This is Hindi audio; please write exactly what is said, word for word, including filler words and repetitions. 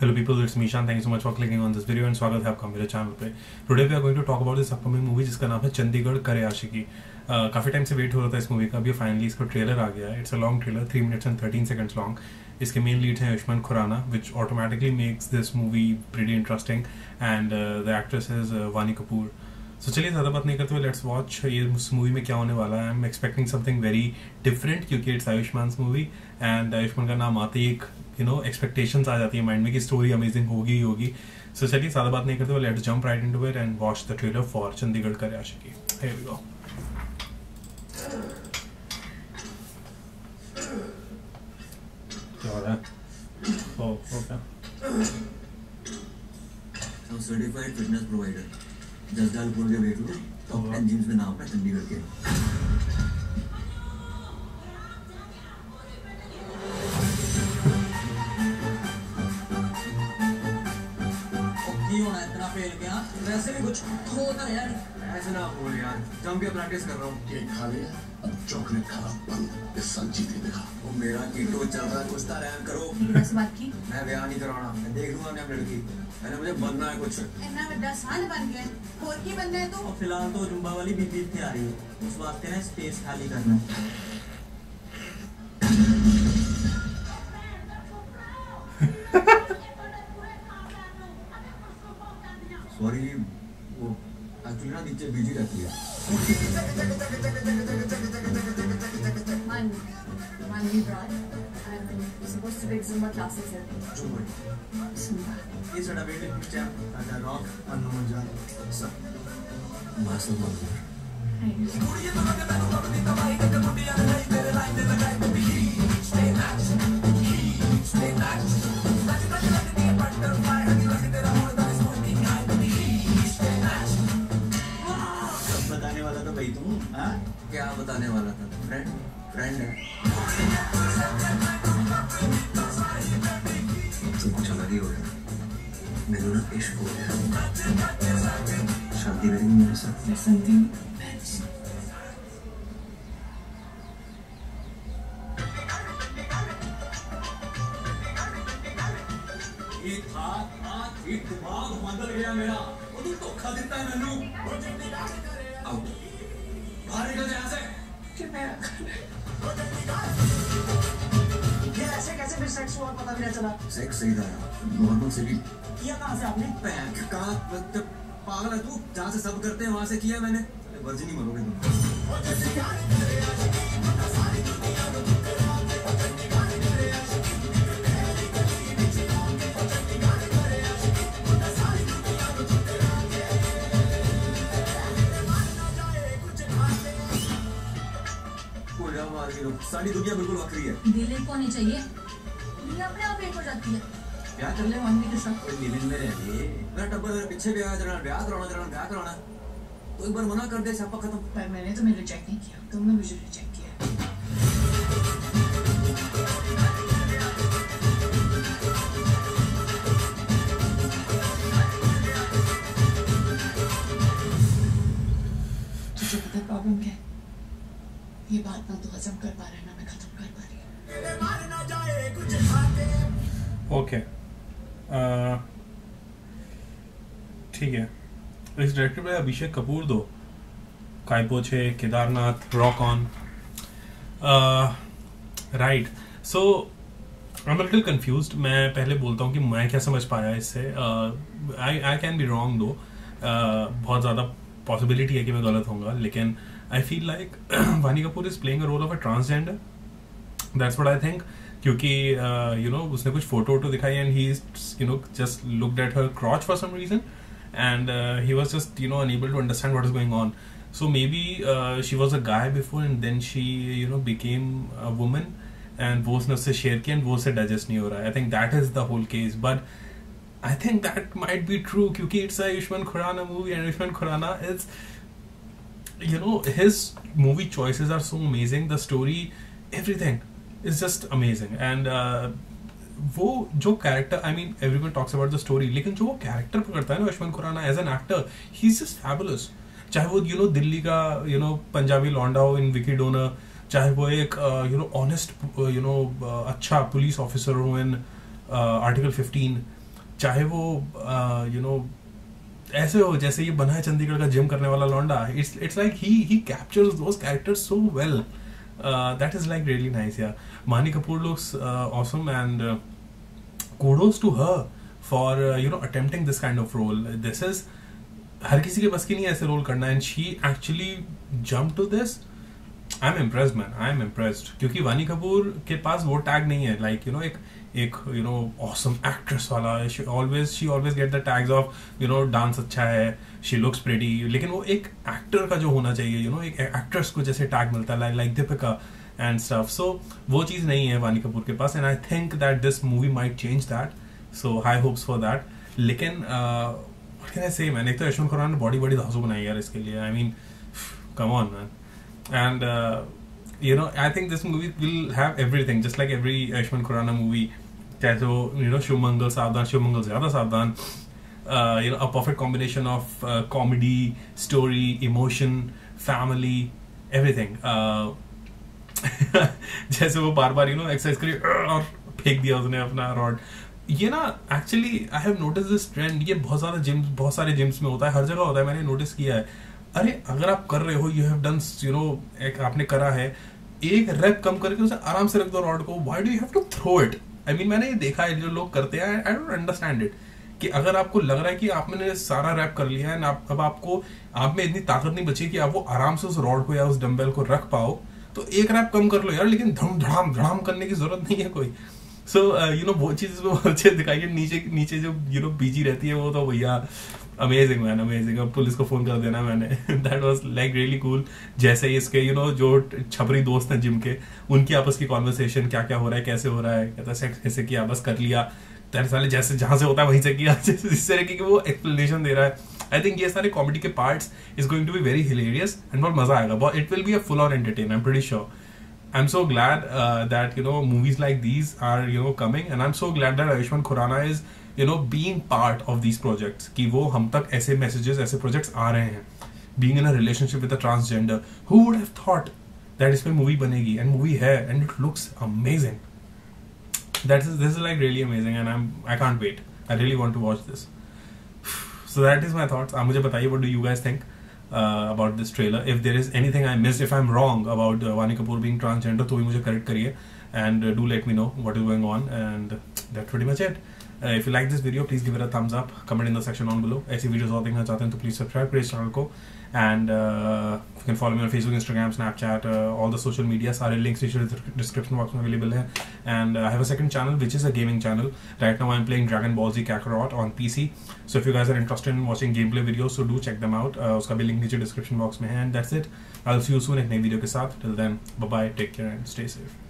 Hello people, it's Mishaan. Thank you so much for clicking on this video and स्वागत है आपका मेरे चैनल पे. Today we are going to talk about this upcoming movie जिसका नाम है चंडीगढ़ करे आशिकी. uh, काफ़ी टाइम से वेट हो रहा था इस मूवी का. अभी फाइनली इसका ट्रेलर आ गया है. It's a long trailer, three minutes and thirteen seconds long. इसके मेन लीड हैं Ayushmann Khurrana, which automatically makes this movie pretty interesting, and the actress is Vaani Kapoor. So so, चलिए ज़्यादा बात नहीं करते हुए लेट्स वॉच ये उस मूवी में क्या होने वाला है. I am expecting something very different क्योंकि it's Ayushmann movie, and Ayushmann का नाम आते ही एक यू नो एक्सपेक्टेशंस आ जाती है माइंड में कि स्टोरी अमेजिंग होगी ही होगी. सो so, चलिए ज़्यादा बात नहीं करते हुए let's jump right into it and watch the trailer for Chandigarh Kare Aashiqui. Here we go. क्या हो रहा है? Oh okay. I am certified fitness provider. जसदाल पुल के वेट में टॉप टेन जिम्स में नाम है चंडीगढ़ के. क्यों है इतना फेल गया? वैसे भी कुछ खोता यार. ऐसे ना बोल यार, जम के प्रैक्टिस कर रहा हूँ. केक खा लिया, अब चॉकलेट खाना बंद. इस संजीत देखा वो मेरा कीटो चल रहा है. कुछ तो रहम करो. बस बात की मैं ब्याह नहीं कराना. मैं देख लूँगा अपनी लड़की. मैंने मुझे बनना है कुछ. इतना बड़ा साल बन गया, और की बनना है तो. फिलहाल तो जुम्बा वाली बीबी इतनी आ रही है, उस वास्ते ना स्पेस खाली करना है. सॉरी वो एक्चुअली ना नीचे बिजी रहती है. मान मान ली ब्राड. You're supposed to take Zumba classes here. Zumba. Zumba. He's a debated champ and a rock and no jam. Sir. Master Master. I know. Stay back. Stay back. That's the reality of partner fire. And you're there more than smoking. I believe. Stay back. Kab batane wala tha bhai tum? Ha? Kya batane wala tha? Friend? Friend hai. कुछ अलग ही हो गया. मेरे ना इश्क हो गया. शादी मेरी मेरे साथ शादी. ये था आज ये दिमाग बदल गया मेरा. वो तू धोखा देता है मैनू. आउट बाहर निकल जा यहाँ से. कि मैं कैसे फिर सेक्स हुआ पता भी नहीं चला. सेक्स सही था नॉर्मल से भी किया. कहाँ से आपने? बैंक का. पागल है तू. जहाँ से सब करते हैं वहाँ से किया मैंने. वर्जिन ही मरोगे तुम. सारी दुनिया बिल्कुल वक्री है. दिल को नहीं चाहिए अपने आप एक हो जाती है. ब्याह कर ले मम्मी के साथ. कोई मिलन में रह ले. मेरा टब्बर मेरे पीछे भी आया. जरा ब्याह कराना जरा ब्याह कराना. तो एक बार मना कर दे छापा खत्म. पर मैंने तो मेरे रिजेक्ट नहीं किया. तुमने मुझे रिजेक्ट किया. तुझे पता प्रॉब्लम क्या है? ये बात ना तो हजम कर पा रहा है ना मैं खत्म कर पा रही. ओके ठीक है. इस डायरेक्टर में अभिषेक कपूर दो Kai Po Che Kedarnath rock on right. So I am little confused. मैं पहले बोलता हूँ कि मैं क्या समझ पाया इससे. I I can be wrong though. बहुत ज़्यादा पॉसिबिलिटी है कि मैं गलत होऊंगा, लेकिन आई feel like Vaani Kapoor is playing a role of a transgender. That's what I think. क्योंकि यू नो उसने कुछ फोटो वोटो दिखाई and he you know just looked at her crotch for some reason and he was just you know unable to understand what is going on. So maybe she was a guy before and then she you know became a woman and वो उसने उससे शेयर किया एंड वो उससे डाइजेस्ट नहीं हो रहा है. I think that is the whole case. But I think that might be true क्योंकि it's Ayushmann Khurrana movie and Ayushmann Khurrana is you know his movie choices are so amazing. The story everything It's just amazing and uh, वो जो character I mean every one talks about the story, लेकिन जो वो कैरेक्टर पकड़ता है ना Ayushmann Khurrana as an actor, he is just fabulous. चाहे वो यू नो दिल्ली का यू नो पंजाबी लौंडा हो इन विकी डोनर, चाहे वो एक you know honest you know अच्छा पुलिस ऑफिसर हो इन आर्टिकल फिफ्टीन, चाहे वो यू नो ऐसे हो जैसे ये बना है चंडीगढ़ का जिम करने वाला लौंडा, it's it's like he he captures those characters so well, that is like really nice यार. Vaani Kapoor looks awesome and kudos to her for you know attempting this kind of role. This is her किसी के बस की नहीं ऐसे रोल करना, and she actually jump to this. I am impressed man, I am impressed, क्योंकि वानी कपूर के पास वो टैग नहीं है लाइक यू नो एक एक यू नो ऑसम एक्ट्रेस वाला. She always she always get the tags of you know dance अच्छा है, शी लुक्स प्रेटी, लेकिन वो एक एक्टर का जो होना चाहिए यू नो एक एक्ट्रेस को जैसे टैग मिलता है like Deepika and stuff, so वो चीज़ नहीं है वानी कपूर के पास. And I think that this movie might change that, so high hopes for that. लेकिन से मैंने एक तो यशवंत खुराना ने बॉडी बॉडी धांसू बनाई यार इसके लिए. I mean come on man. And uh, you know, I think this movie will have everything, just like every Ayushmann Khurrana movie. Chahe so you know, Shiv Mangal Savdhan, Shiv Mangal Zyada Savdhan. Uh, you know, a perfect combination of uh, comedy, story, emotion, family, everything. Uh, जैसे वो बार बार यू नो एक्सरसाइज करी और फेंक दिया उसने अपना रॉड. ये ना actually I have notice this trend, ये बहुत सारा जिम्स बहुत सारे जिम्स में होता है, हर जगह होता है, मैंने नोटिस किया है. अरे अगर आप कर रहे हो, you have done you know एक आपने करा है, एक रेप कम करके उसे आराम से रख दो रॉड को. Why do you have to throw it? I mean मैंने ये देखा है जो लोग करते हैं, आई डोंट अंडरस्टैंड इट. कि अगर आपको लग रहा है कि आपने सारा रैप कर लिया है एंड आप अब आपको आप में इतनी ताकत नहीं बची कि आप वो आराम से उस रॉड को या उस डम्बेल को रख पाओ, तो एक रैप कम कर लो यार, लेकिन धड़ाम धड़ाम धड़ाम करने की जरूरत नहीं है कोई. सो यू नो वो चीज़ अच्छे दिखाई है. नीचे नीचे जो यू नो बीजी रहती है वो तो भैया अमेजिंग मैन, अमेजिंग. अब पुलिस को फोन कर देना मैंने, that was like really cool. जैसे इसके यू you नो know, जो छपरी दोस्त हैं जिम के, उनकी आपस की कॉन्वर्सेशन क्या क्या हो रहा है, कैसे हो रहा है, कहता है सेक्स कैसे किया, बस कर लिया, तेरे साले जैसे जहाँ से होता है वहीं से किया, इस तरह की वो एक्सप्लेनेशन दे रहा है. आई थिंक ये सारे कॉमेडी के parts is going to be very hilarious and बहुत मजा आएगा. It will be a full on entertain, I am pretty sure. I'm so glad uh, that you know movies like these are you know coming, and I'm so glad that Ayushmann Khurrana is you know being part of these projects. कि वो हम तक ऐसे messages, ऐसे projects आ रहे हैं. Being in a relationship with a transgender, who would have thought that इसमें movie बनेगी? And movie है, and it looks amazing. That is this is like really amazing, and I'm I can't wait. I really want to watch this. So that is my thoughts. आप मुझे बताइए what do you guys think Uh, about this trailer? If there is anything I missed, if I'm wrong about uh, Vaani Kapoor being transgender, तो भी मुझे correct करिए, and uh, do let me know what is going on. And that's pretty much it. Uh, if you like this video, please give it a thumbs up. Comment in the section down below. ऐसी videos और देखना चाहते हैं तो please subscribe to इस channel को, and uh, you can follow me on Facebook, Instagram, Snapchat, uh, all the social media. सारे links नीचे description box में available हैं. And uh, I have a second channel which is a gaming channel. Right now I'm playing Dragon Ball Z Kakarot on P C. So if you guys are interested in watching gameplay videos, so do check them out. Uh, उसका भी link नीचे description box में है. And that's it. I'll see you soon एक नई video के साथ. Till then, bye bye. Take care and stay safe.